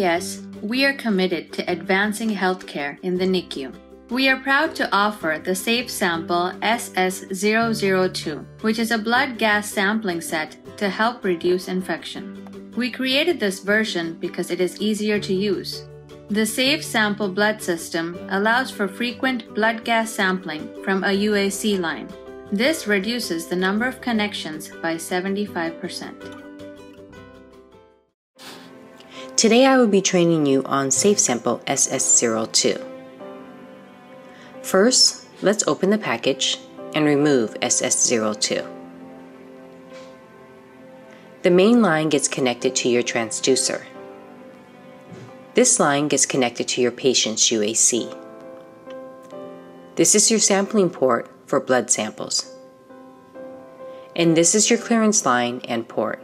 UAS, we are committed to advancing healthcare in the NICU. We are proud to offer the SafeSample SS002, which is a blood gas sampling set to help reduce infection. We created this version because it is easier to use. The SafeSample blood system allows for frequent blood gas sampling from a UAC line. This reduces the number of connections by 75%. Today I will be training you on SafeSample SS02. First, let's open the package and remove SS02. The main line gets connected to your transducer. This line gets connected to your patient's UAC. This is your sampling port for blood samples. And this is your clearance line and port.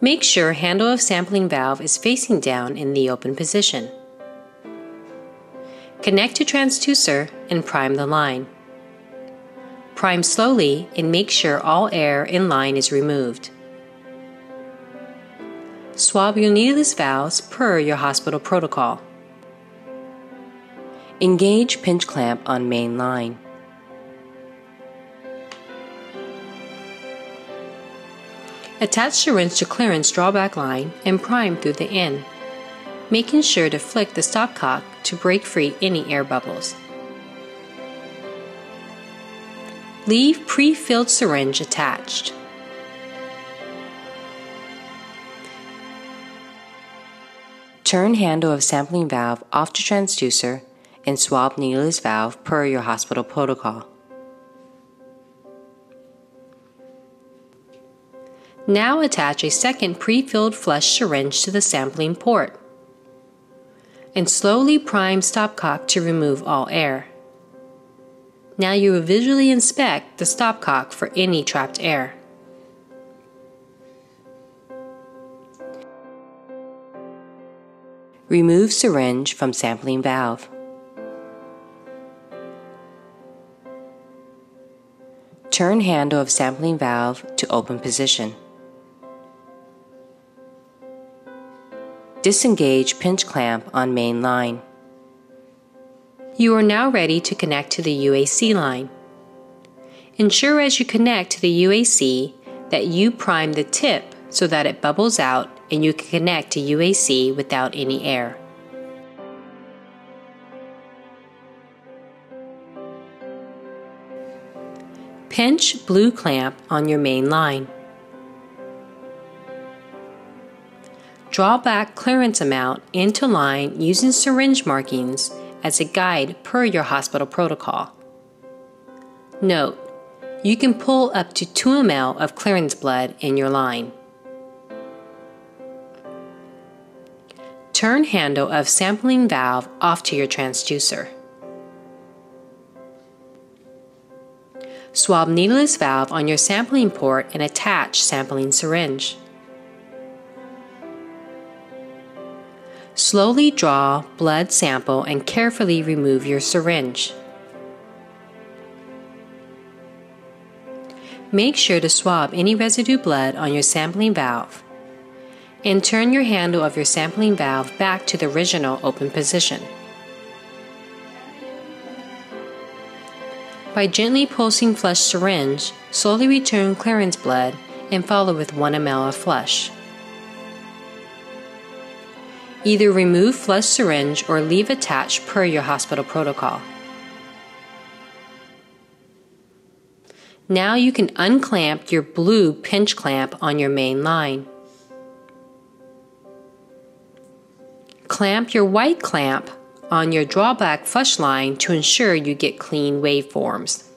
Make sure handle of sampling valve is facing down in the open position. Connect to transducer and prime the line. Prime slowly and make sure all air in line is removed. Swab your needleless valves per your hospital protocol. Engage pinch clamp on main line. Attach syringe to clearance drawback line and prime through the end, making sure to flick the stopcock to break free any air bubbles. Leave pre-filled syringe attached. Turn handle of sampling valve off to transducer and swab needleless valve per your hospital protocol. Now attach a second pre-filled flush syringe to the sampling port and slowly prime stopcock to remove all air. Now you will visually inspect the stopcock for any trapped air. Remove syringe from sampling valve. Turn handle of sampling valve to open position. Disengage pinch clamp on main line. You are now ready to connect to the UAC line. Ensure as you connect to the UAC that you prime the tip so that it bubbles out and you can connect to UAC without any air. Pinch blue clamp on your main line. Draw back clearance amount into line using syringe markings as a guide per your hospital protocol. Note, you can pull up to 2 ml of clearance blood in your line. Turn handle of sampling valve off to your transducer. Swab needleless valve on your sampling port and attach sampling syringe. Slowly draw blood sample and carefully remove your syringe. Make sure to swab any residue blood on your sampling valve and turn your handle of your sampling valve back to the original open position. By gently pulsing flush syringe, slowly return clearance blood and follow with 1 ml of flush. Either remove flush syringe or leave attached per your hospital protocol. Now you can unclamp your blue pinch clamp on your main line. Clamp your white clamp on your drawback flush line to ensure you get clean waveforms.